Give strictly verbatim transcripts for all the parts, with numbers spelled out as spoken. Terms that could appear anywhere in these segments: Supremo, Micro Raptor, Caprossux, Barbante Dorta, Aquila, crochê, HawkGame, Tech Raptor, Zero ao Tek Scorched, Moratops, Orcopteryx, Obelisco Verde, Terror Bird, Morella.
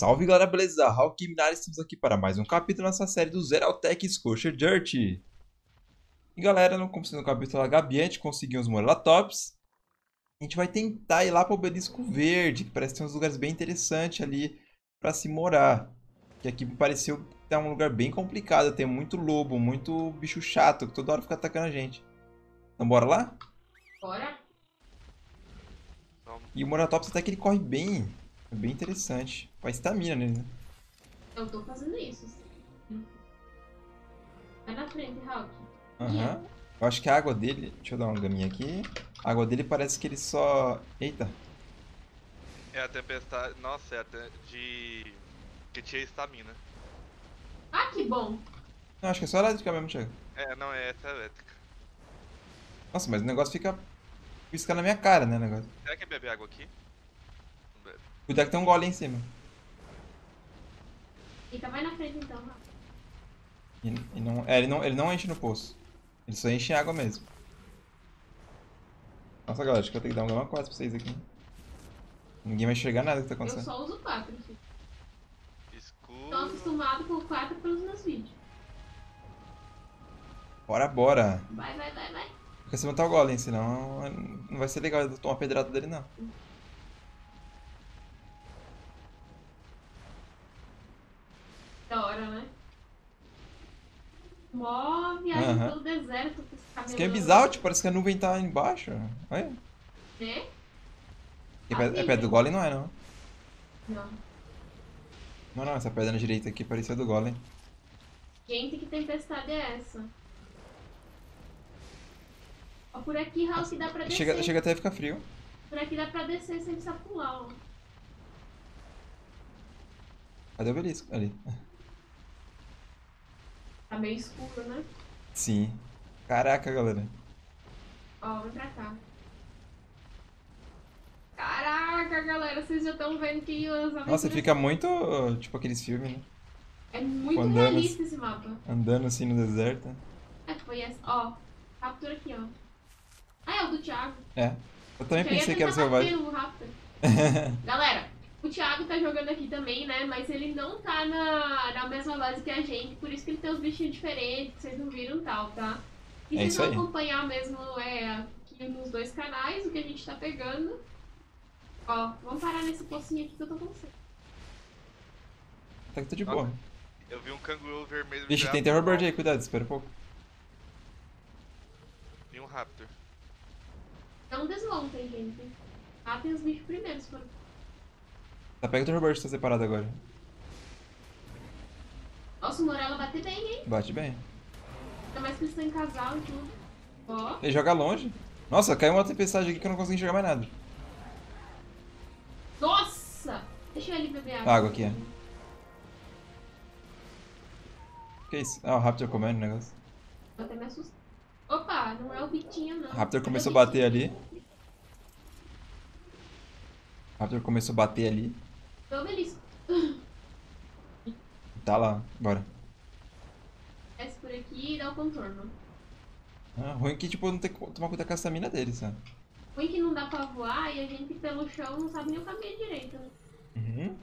Salve galera, beleza? Da Hawk e Minari, estamos aqui para mais um capítulo nessa série do Zero ao Tek Scorched. E galera, no começo do capítulo da Gabi, a gente conseguiu os Moratops. A gente vai tentar ir lá para o Obelisco Verde, que parece que tem uns lugares bem interessantes ali para se morar. Que aqui me pareceu que é um lugar bem complicado, tem muito lobo, muito bicho chato, que toda hora fica atacando a gente. Então bora lá? Bora! E o Moratops até que ele corre bem, é bem interessante. Faz estamina nele, né? Eu tô fazendo isso. Sim. Vai na frente, Hawk. Aham. Uhum. Yeah. Eu acho que a água dele... Deixa eu dar uma gaminha aqui. A água dele parece que ele só... Eita. É a tempestade... Nossa, é a te... de... que tinha estamina. Ah, que bom! Não, acho que é só elétrica mesmo, Thiago. É, não, é essa elétrica. Nossa, mas o negócio fica... piscar na minha cara, né, negócio. Será que é beber água aqui? Não bebe. Cuidado que tem um gole em cima. Eita, vai na frente então, Rafa. Ele, ele não, é, ele não, ele não enche no poço. Ele só enche em água mesmo. Nossa, galera, acho que eu tenho que dar um gama quase pra vocês aqui. Ninguém vai enxergar nada que tá acontecendo. Eu só uso quatro, filho. Estou acostumado com quatro pelos meus vídeos. Bora, bora. Vai, vai, vai, vai. Porque se montar o golem, senão não vai ser legal eu tomar pedrada dele, não. Da hora, né? Mó viagem uhum. pelo deserto. Isso aqui é bizarro, tipo, parece que a nuvem tá embaixo. Olha. É? É, ah, é pedra do golem, não é, não? Não. Não, não, essa pedra na direita aqui parecia do golem. Gente, que tempestade é essa? Ó, por aqui, Raul, que dá pra descer. Chega, chega até ficar frio. Por aqui dá pra descer sem precisar pular, ó. Cadê o obelisco? Ali. Tá meio escuro, né? Sim. Caraca, galera. Ó, vem pra cá. Caraca, galera, vocês já estão vendo que as aventuras... Nossa, fica muito, tipo, aqueles filmes, né? É muito andando, realista esse mapa. Andando assim no deserto. É, foi essa. Ó, captura aqui, ó. Ah, é o do Thiago. É. Eu também eu pensei que era o selvagem. Galera, o Thiago tá jogando aqui também, né? Mas ele não tá na, na mesma base que a gente. Por isso que ele tem os bichinhos diferentes, que vocês não viram e tal, tá? E é vocês vão aí. acompanhar mesmo é, aqui nos dois canais o que a gente tá pegando. Ó, vamos parar nesse pocinho aqui que eu tô com você. Tá que tô de boa. Eu vi um canguru vermelho. Vixe, tem Terror Bird aí, cuidado, espera um pouco. Vi um Raptor. Não desmontem, gente. Matem os bichos primeiro, se for. Tá, pega o Terror Bird, tá separado agora. Nossa, o Morella bate bem, hein? Bate bem. Ainda mais que eles estão em casal e tudo. Ó. Ele joga longe. Nossa, caiu uma tempestade aqui que eu não consegui enxergar mais nada. Nossa! Deixa eu ali beber água. Água aqui, é. Que isso? Ah, o Raptor comendo o negócio. Eu até me assustei. Opa, não é o Bitinho, não. O Raptor começou a bater ali. O Raptor começou a bater ali. Tô belisco. Tá lá, bora. Desce por aqui e dá o contorno. Ah, ruim que, tipo, não tem que tomar cuidado com a estamina dele, sabe? Ruim que não dá pra voar e a gente pelo chão não sabe nem o caminho direito, né? Uhum.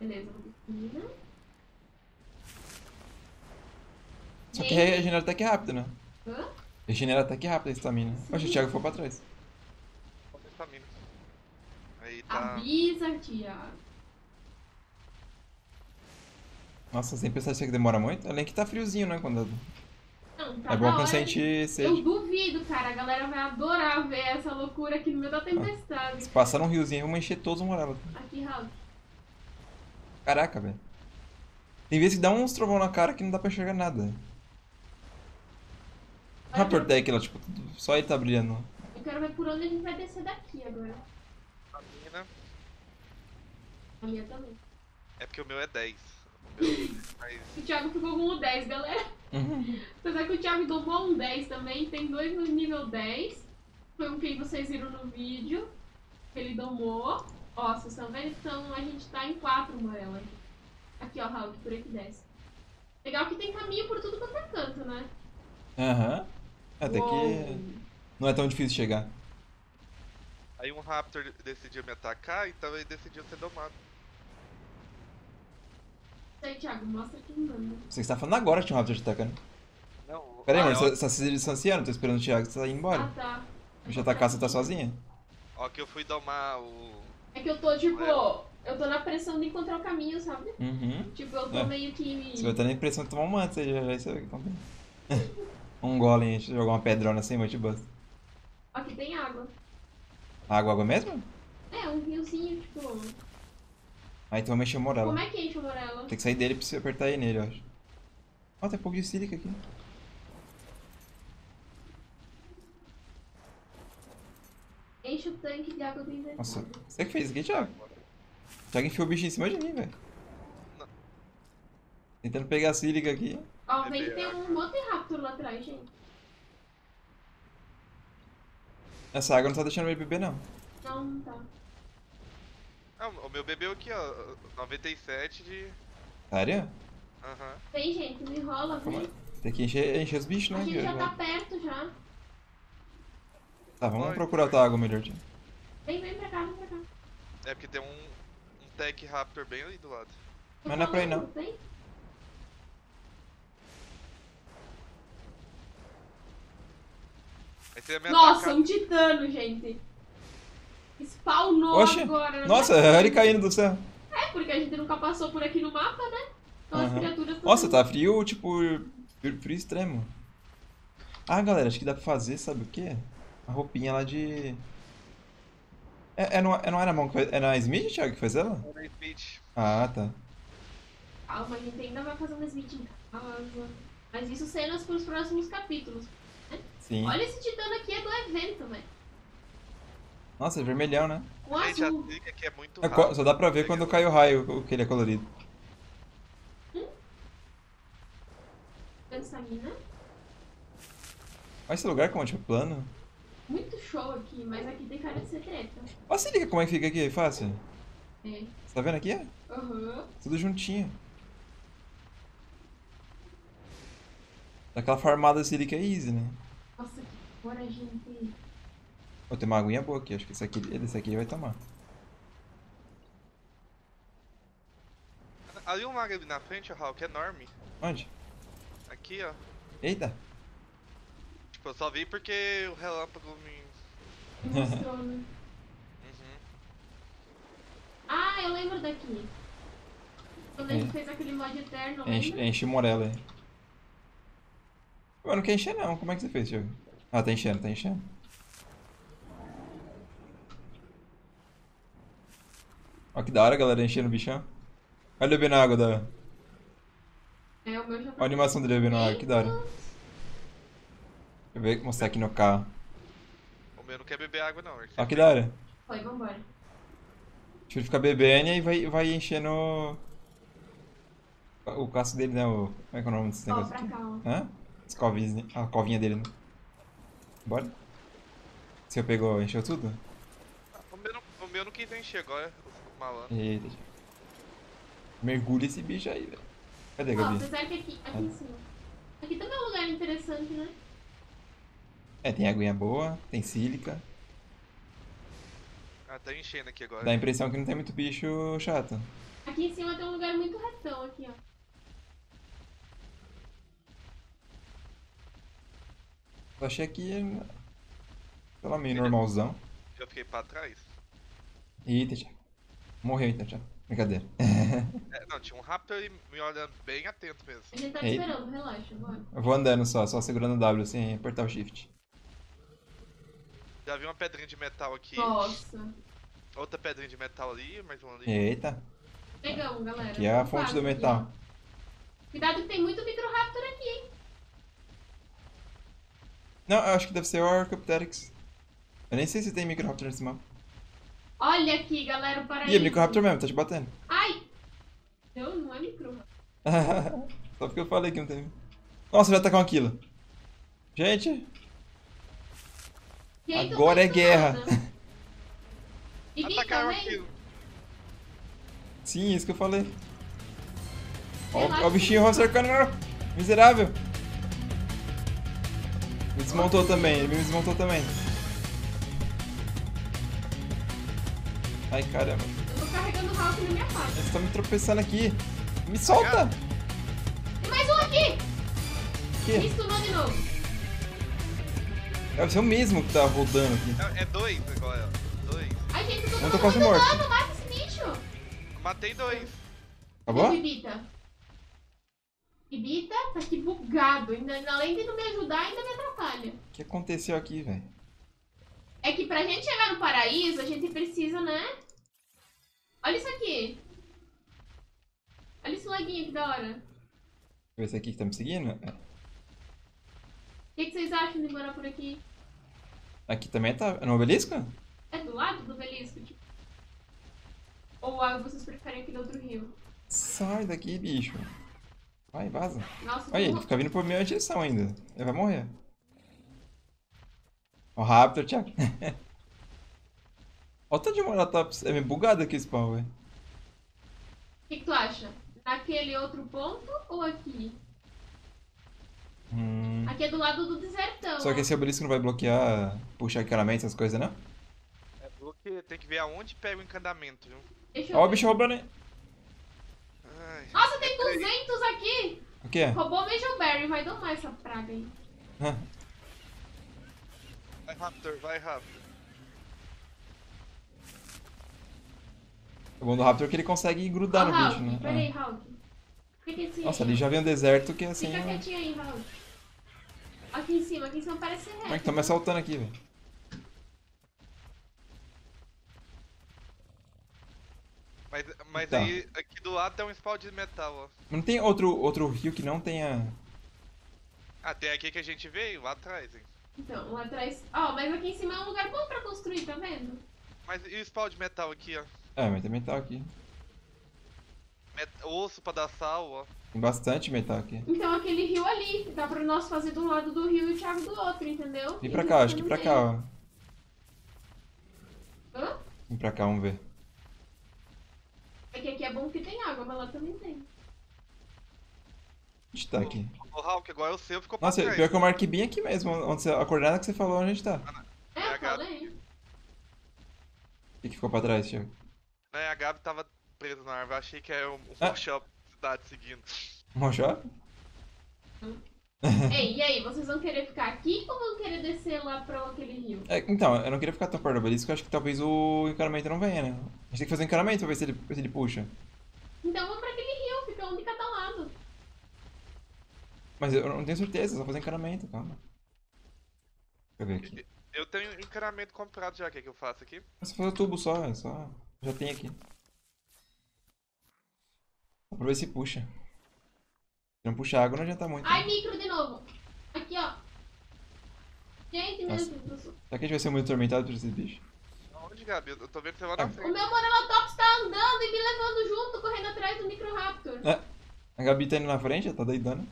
Beleza, piscina. Só que regenera até que rápido, né? Hã? Regenera até que rápido a estamina. Oxe, o Thiago foi pra trás. Falta estamina. Aí tá. Avisa, Thiago. Nossa, sem pensar que demora muito? Além que tá friozinho, né? Quando... Não, tá é bom pra sentir sede. Eu duvido, cara. A galera vai adorar ver essa loucura aqui no meio da tempestade. Se passar um riozinho, vamos encher todos os Morella. Aqui, Raul. Caraca, velho. Tem vezes que dá uns trovão na cara que não dá pra enxergar nada. O Raptor tem aquilo, tipo, só ele tá brilhando. Eu quero ver por onde a gente vai descer daqui agora. A minha, né? A minha também. É porque o meu é dez. Mas... o Thiago ficou com o dez, galera. Uhum. Apesar que o Thiago tomou um dez também, tem dois no nível dez. Foi um que vocês viram no vídeo. Ele domou. Ó, vocês estão vendo? Então a gente tá em quatro, Morella. Aqui, ó, Raul, por aqui desce. Legal que tem caminho por tudo quanto é canto, né? Aham. Uhum. Até que não é tão difícil chegar. Aí um Raptor decidiu me atacar, então ele decidiu ser domado. Tá aí, Thiago, mostra quem manda. Você que tá falando agora que tinha um Raptor te atacando. Não, pera aí, ah, mano, você tá se distanciando, tô esperando o Thiago sair embora. Ah, tá. O bicho atacar, você tá sozinha. Ó, que eu fui domar o... É que eu tô, tipo, é. eu tô na pressão de encontrar o caminho, sabe? Uhum. Tipo, eu tô é. meio que... Você vai estar na pressão de tomar um manto, você já vai saber o que tá acontecendo. Um golem, deixa eu jogar uma pedrona assim, mas te busta. Aqui tem água. Água, água mesmo? É, um riozinho, tipo... Ah, então vamos encher o Morella. Como é que enche o Morella? Tem que sair dele pra você apertar aí nele, eu acho. Ó, oh, tem um pouco de sílica aqui. Enche o tanque de água do inventário. Nossa, você que fez isso aqui, Thiago? Thiago enfiou o bicho em cima de mim, velho. Tentando pegar a sílica aqui. Ó, oh, vem que tem um monte de raptor lá atrás, gente. Essa água não tá deixando ele beber, não. Não, não tá. Ah, o meu bebeu aqui, ó, noventa e sete de... Sério? Aham. Uhum. Vem, gente, não enrola, vem. Tem que encher, encher os bichos, né? A gente já tá perto, já. Tá, vamos Oi, procurar outra água melhor, Thiago. Vem, vem pra cá, vem pra cá. É, porque tem um, um Tech Raptor bem ali do lado. Mas não, não é pra ir, não. Vem. É Nossa, atacar. um titano, gente. Spawnou Oxe. agora. Nossa, é ele caindo do céu. É, porque a gente nunca passou por aqui no mapa, né? Então uhum. as criaturas... Nossa, tá frio, tipo, frio extremo. Ah, galera, acho que dá pra fazer, sabe o quê? A roupinha lá de... É, é, não, é não era a mão que faz... É na Smith, Thiago, que faz ela? É na Smith. Ah, tá. Calma, a gente ainda vai fazer uma Smith em casa. Mas isso cenas pros próximos capítulos. Sim. Olha esse titano aqui, é do evento, velho. Nossa, é vermelhão, né? Com azul. Que é muito rápido, é, só dá pra ver quando cai o raio, que ele é colorido. Hum? Essa mina. Olha esse lugar como é tipo plano. Muito show aqui, mas aqui tem cara de ser treta. Ó, se liga como é que fica aqui, fácil. É. Você tá vendo aqui? Aham. Uhum. Tudo juntinho. Daquela farmada sílica é easy, né? Nossa, que fora, gente. Oh, tem uma aguinha boa aqui, acho que esse aqui, esse aqui vai tomar. Ali um lago ali na frente, o Hulk, é enorme. Onde? Aqui, ó. Eita! Tipo, eu só vi porque o relâmpago me... me mostrou, né? Uhum. Ah, eu lembro daqui. Quando a gente fez aquele mod eterno, lembra? Enche o Morella aí. Eu não quero encher não, como é que você fez, Thiago? Ah, tá enchendo, tá enchendo. Olha que da hora, galera, enchendo o bichão. Olha ele bebendo água, da hora. É, o meu já... Olha a animação dele bebendo água, que da hora. Deixa eu ver, mostrar aqui no carro. O meu não quer beber água não. Olha que da hora. Foi, vambora. Deixa ele ficar bebendo e vai, vai enchendo o... o caço dele, né? O... Como é que é o nome desse negócio? Ó, pra cá, ó. Hã? As covinhas, né? A covinha dele, né? Bora. Você pegou, encheu tudo? O meu não, o meu não quis encher agora, eu fico malandro. Eita. Mergulha esse bicho aí, velho. Cadê, Gabi? Ó, você sabe que aqui, aqui é. em cima. Aqui também é um lugar interessante, né? É, tem aguinha boa, tem sílica. Ah, tá enchendo aqui agora. Dá a impressão que não tem muito bicho chato. Aqui em cima tem um lugar muito retão aqui, ó. Eu achei aqui, pelo meio normalzão. Já fiquei pra trás. Eita, Thiago. Morreu então, Thiago. Brincadeira. É, não, tinha um raptor me olhando bem atento mesmo. A gente tá te esperando, relaxa, bora. Eu vou andando só, só segurando o W sem apertar o shift. Já vi uma pedrinha de metal aqui. Nossa. Outra pedrinha de metal ali, mais uma ali. Eita. Pegamos, galera. Aqui é a fonte do metal. Cuidado que tem muito micro raptor aqui, hein. Não, eu acho que deve ser o Orcopteryx. Eu nem sei se tem Micro Raptor nesse mapa. Olha aqui, galera, o paraíso. Ih, é Micro Raptor mesmo, tá te batendo. Ai! Não, não é Micro Raptor. Só porque eu falei que não tem. Nossa, já tá com Aquila. Gente! Gente, agora é guerra. E quem tá vendo? Sim, isso que eu falei. Olha o bichinho cercando. Miserável! Me desmontou também, ele me desmontou também. Ai, caramba. Eu tô carregando o Hulk na minha parte. Eles estão me tropeçando aqui. Me solta! Tem mais um aqui! Que? Me stunou de novo. Deve ser o mesmo que tá rodando aqui. É, é dois agora. Dois. Ai, gente, eu tô quase morto. Mata esse bicho! Matei dois. Acabou? Bibita. Bibita tá aqui bugado. Ainda, além de não me ajudar, ainda me atrapalha. O que aconteceu aqui, velho? É que pra gente chegar no paraíso, a gente precisa, né? Olha isso aqui. Olha esse laguinho que da hora. Esse aqui que tá me seguindo? O que, que vocês acham de morar por aqui? Aqui também tá. É no obelisco? É do lado do obelisco, tipo. Ou vocês preferem aqui do outro rio? Sai daqui, bicho. Vai, vaza. Nossa, olha, ele fica vindo por minha direção ainda. Ele vai morrer. Ó, rápido, Thiago. Olha o tanto de Moratops. É meio bugado aqui esse pau, velho. O que, que tu acha? Naquele outro ponto ou aqui? Hum... Aqui é do lado do desertão. Só que esse obelisco não vai bloquear, puxar encanamento, essas coisas, não? É bloqueio. Tem que ver aonde pega o encanamento, viu? Ó o bicho roubando aí. Ai, nossa, tem duzentos aqui! O que é? Roubou o Majorberry. Vai domar essa praga aí. Vai, Raptor. Vai, Raptor. O bom do Raptor é que ele consegue grudar oh, no Hulk, bicho, né? Peraí, ah. Hulk. Fica assim. Nossa, aí, ali já vem um deserto que é assim. Fica quietinho aí, Hulk. Aqui em cima, aqui em cima parece ser reto. Como é que tá me assaltando aqui, velho? Mas, mas então. Aí, aqui do lado tem um spawn de metal, ó. Mas não tem outro, outro rio que não tenha... Ah, tem aqui que a gente veio, lá atrás, hein? Então, lá atrás... Ó, oh, mas aqui em cima é um lugar bom pra construir, tá vendo? Mas e o spawn de metal aqui, ó? É, mas tem metal aqui. Met... Osso pra dar sal, ó. Tem bastante metal aqui. Então aquele rio ali, dá pra nós fazer de um lado do rio e o Thiago do outro, entendeu? Vem pra e cá, acho que vem pra cá, ó. Hã? Vem pra cá, vamos ver. É que aqui é bom que tem água, mas lá também tem. Onde tá aqui? O Hulk, agora eu sei, eu fico pra trás. Nossa, pior que eu marquei bem aqui mesmo, onde você... a coordenada que você falou, onde a gente tá. É, eu falei. O que ficou pra trás, Thiago? É, a Gabi tava presa na árvore, achei que era um workshop ah. da cidade seguindo. Um workshop? Ei, e aí, vocês vão querer ficar aqui ou vão querer descer lá pra aquele rio? É, então, eu não queria ficar tão perto do obelisco, eu acho que talvez o encanamento não venha, né? A gente tem que fazer um encanamento pra ver se ele, se ele puxa. Então vamos pra aquele rio, fica um de cada lado. Mas eu não tenho certeza, só fazer encanamento, calma. Deixa eu ver aqui. Eu tenho encanamento comprado já, o que é que eu faço aqui? É só fazer tubo só, é só... Já tem aqui. Vou pra ver se puxa. Se não puxar água, não adianta muito. Ai, né? Micro de novo. Aqui, ó. Gente, meu Deus. Será que a gente vai ser muito atormentado por esses bichos? Onde, Gabi? Eu tô vendo que você vai na frente. O meu Moratops tá andando e me levando junto, correndo atrás do Micro Raptor. É. A Gabi tá indo na frente? Ela tá doidando?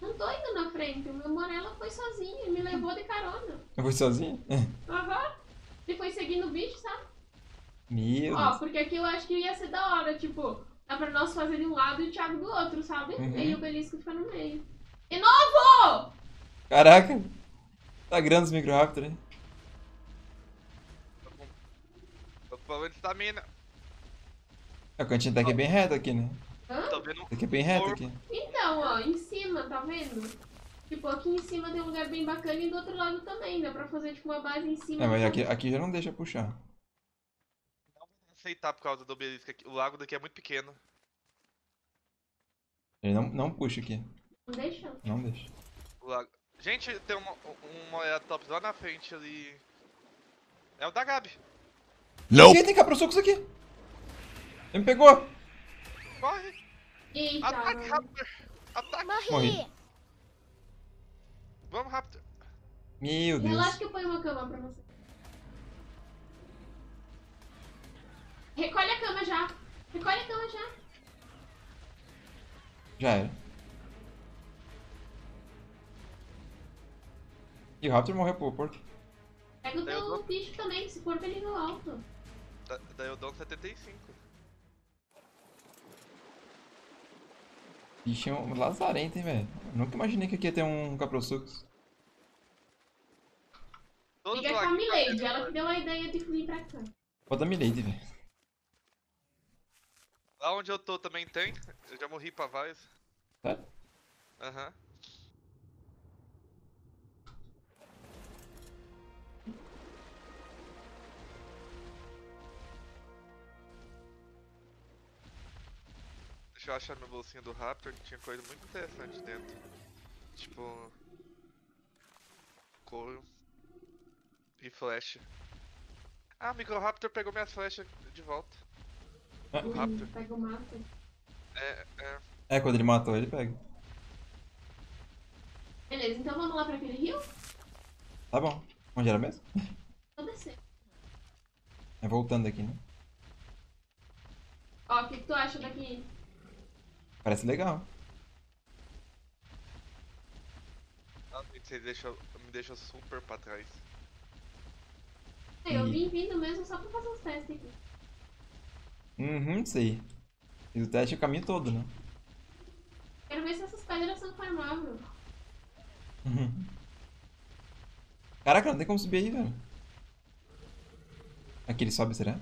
Não tô indo na frente. O meu Morela foi sozinho. Ele me levou de carona. Eu fui sozinho? Aham. Ele foi seguindo o bicho, sabe? Meu Ó, Deus. Porque aqui eu acho que ia ser da hora, tipo, dá pra nós fazer de um lado e o Thiago do outro, sabe? Uhum. E o obelisco fica no meio. De novo! Caraca! Tá grande os Micro Raptor, hein? Tô com... Tô falando de estamina. A cantinha daqui é bem reta aqui, né? Hã? Tô vendo um... Daqui é bem reta aqui. Então, ó, em cima, tá vendo? Tipo, aqui em cima tem um lugar bem bacana e do outro lado também. Dá pra fazer, tipo, uma base em cima. É, mas aqui, aqui já não deixa puxar. Aceitar por causa do obelisco aqui. O lago daqui é muito pequeno. Ele não, não puxa aqui. Não deixa? Não deixa. O lago... Gente, tem uma, uma Moratops lá na frente ali. É o da Gabi. Não! Tem Caprossux aqui. Ele me pegou. Corre. Eita. Ataque, Raptor. Ataque. Morri. Vamos, Raptor. Meu Deus. Relaxa que eu ponho uma cama pra você. Recolhe a cama já. Recolhe a cama já. Já era. E o Raptor morreu pro porco. Pega o teu bicho também, que esse porco é nível alto. Da, daí eu dou setenta e cinco. Bicho é um lazarento, hein, velho. Nunca imaginei que aqui ia ter um Caprossux. Liga com a Milady, ela que deu a ideia de vir pra cá. Foda a Milady, velho. Aonde eu tô também tem. Eu já morri pra vários. É? Aham. Uhum. Deixa eu achar minha bolsinha do Raptor, que tinha coisa muito interessante dentro. Tipo... couro. E flecha. Ah, o Micro Raptor pegou minhas flechas de volta. É. O Raptor. Pega o mapa. É, é. É, quando ele matou, ele pega. Beleza, então vamos lá pra aquele rio? Tá bom. Onde era mesmo? Vou descer. É voltando aqui, né? Ó, o que, que tu acha daqui? Parece legal. Ah, você deixa, me deixa super pra trás. Eu vim vindo mesmo só pra fazer os testes aqui. Uhum, sei. Fiz o teste o caminho todo, né? Quero ver se essas pedras são farmáveis. Uhum. Caraca, não tem como subir aí, velho. Aqui ele sobe, será?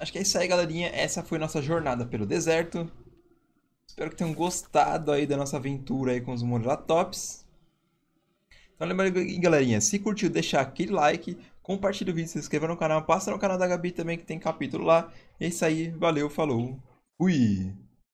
Acho que é isso aí, galerinha. Essa foi nossa jornada pelo deserto. Espero que tenham gostado aí da nossa aventura aí com os Moratops. Então lembrando aí, galerinha, se curtiu, deixar aquele like, compartilha o vídeo, se inscreva no canal, passa no canal da Gabi também que tem capítulo lá. É isso aí, valeu, falou, fui!